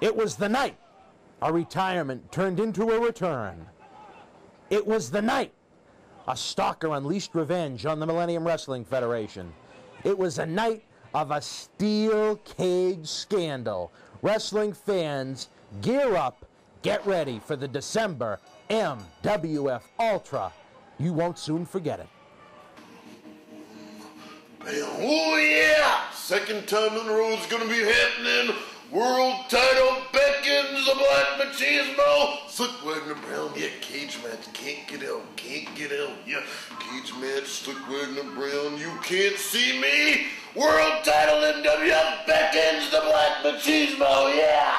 It was the night a retirement turned into a return. It was the night a stalker unleashed revenge on the Millennium Wrestling Federation. It was a night of a steel cage scandal. Wrestling fans, gear up, get ready for the December MWF Ultra. You won't soon forget it. Man, oh yeah! Second time in a row it's gonna be happening. World title beckons, the black machismo. Slyck Wagner Brown, yeah, cage match, can't get out, can't get out, yeah. Cage match, Slyck Wagner Brown, you can't see me. World title MWF beckons, the black machismo, yeah.